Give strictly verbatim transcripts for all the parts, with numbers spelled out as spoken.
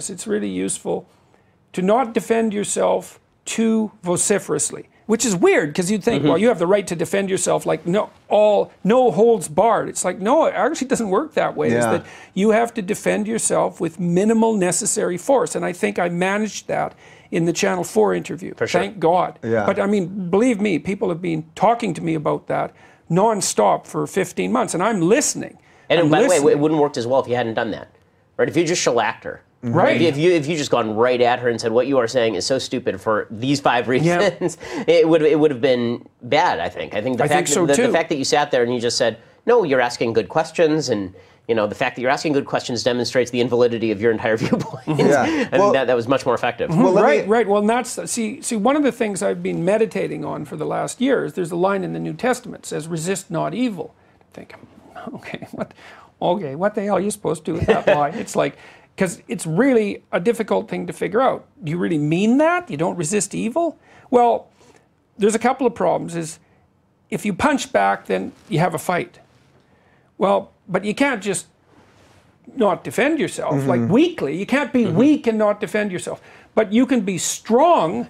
It's really useful to not defend yourself too vociferously, which is weird because you'd think, mm-hmm. well, you have the right to defend yourself, like no, all, no holds barred. It's like, no, it actually doesn't work that way. Yeah. Is that you have to defend yourself with minimal necessary force. And I think I managed that in the Channel four interview. For sure. Thank God. Yeah. But I mean, believe me, people have been talking to me about that non-stop for fifteen months, and I'm listening. And I'm by listening. the way, it wouldn't have worked as well if you hadn't done that, right? If you just shellacked her. Right. If you if you just gone right at her and said what you are saying is so stupid for these five reasons, yeah. it would it would have been bad. I think. I think the I fact think so that, the, the fact that you sat there and you just said no, you're asking good questions, and you know the fact that you're asking good questions demonstrates the invalidity of your entire viewpoint. Yeah. And well, that that was much more effective. Well, right, me... right. Well, that's see see one of the things I've been meditating on for the last year is there's a line in the New Testament that says resist not evil. I think, okay, what, okay, what the hell are you supposed to do with that line? It's like. Because it's really a difficult thing to figure out. Do you really mean that? You don't resist evil? Well, there's a couple of problems. Is if you punch back, then you have a fight. Well, but you can't just not defend yourself, mm-hmm. like weakly. You can't be mm-hmm. weak and not defend yourself. But you can be strong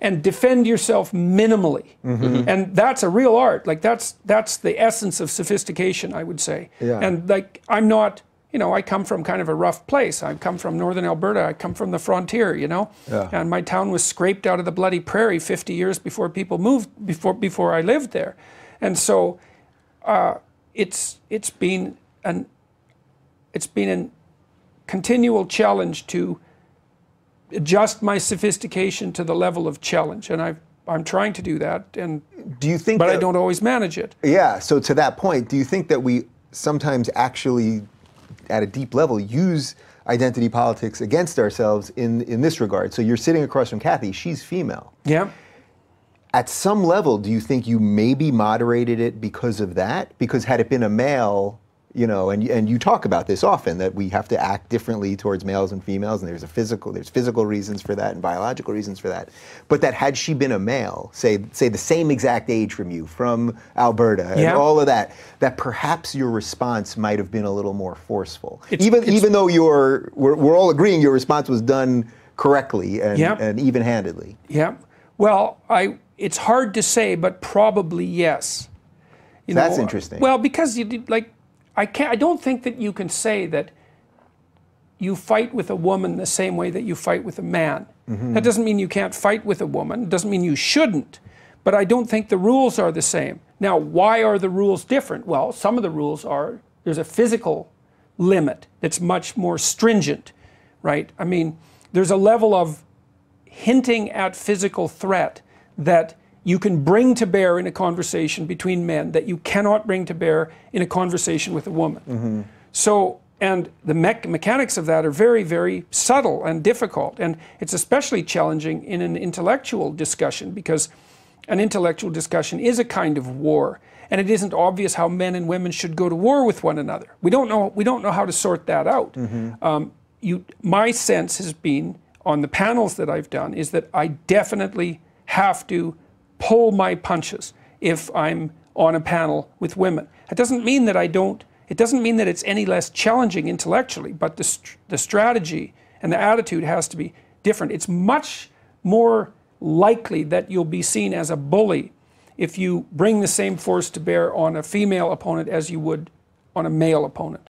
and defend yourself minimally. Mm-hmm. And that's a real art. Like that's, that's the essence of sophistication, I would say. Yeah. And like, I'm not... You know, I come from kind of a rough place. I come from Northern Alberta. I come from the frontier, you know? Yeah. And my town was scraped out of the bloody prairie fifty years before people moved, before before I lived there. And so uh, it's it's been an it's been a continual challenge to adjust my sophistication to the level of challenge. And I've I'm trying to do that, and do you think but that, I don't always manage it. Yeah, so to that point, do you think that we sometimes actually at a deep level, use identity politics against ourselves in, in this regard? So you're sitting across from Cathy, she's female. Yeah. At some level, do you think you maybe moderated it because of that? Because had it been a male, you know, and, and you talk about this often, that we have to act differently towards males and females, and there's a physical, there's physical reasons for that and biological reasons for that. But that had she been a male, say, say the same exact age from you, from Alberta, and yeah. all of that, that perhaps your response might have been a little more forceful. It's, even it's, even though you're, we're, we're all agreeing your response was done correctly and, yeah. and even-handedly. Yeah, well, I, it's hard to say, but probably yes. You know, that's interesting. Well, because you did, like, I can't, I don't think that you can say that you fight with a woman the same way that you fight with a man. Mm-hmm. That doesn't mean you can't fight with a woman. It doesn't mean you shouldn't. But I don't think the rules are the same. Now, why are the rules different? Well, some of the rules are, there's a physical limit that's much more stringent, right? I mean, there's a level of hinting at physical threat that you can bring to bear in a conversation between men that you cannot bring to bear in a conversation with a woman. Mm-hmm. So, and the me- mechanics of that are very, very subtle and difficult. And it's especially challenging in an intellectual discussion, because an intellectual discussion is a kind of war. And it isn't obvious how men and women should go to war with one another. We don't know, we don't know how to sort that out. Mm-hmm. Um, you, my sense has been, on the panels that I've done, is that I definitely have to pull my punches if I'm on a panel with women. It doesn't mean that I don't, it doesn't mean that it's any less challenging intellectually, but the, st the strategy and the attitude has to be different. It's much more likely that you'll be seen as a bully if you bring the same force to bear on a female opponent as you would on a male opponent.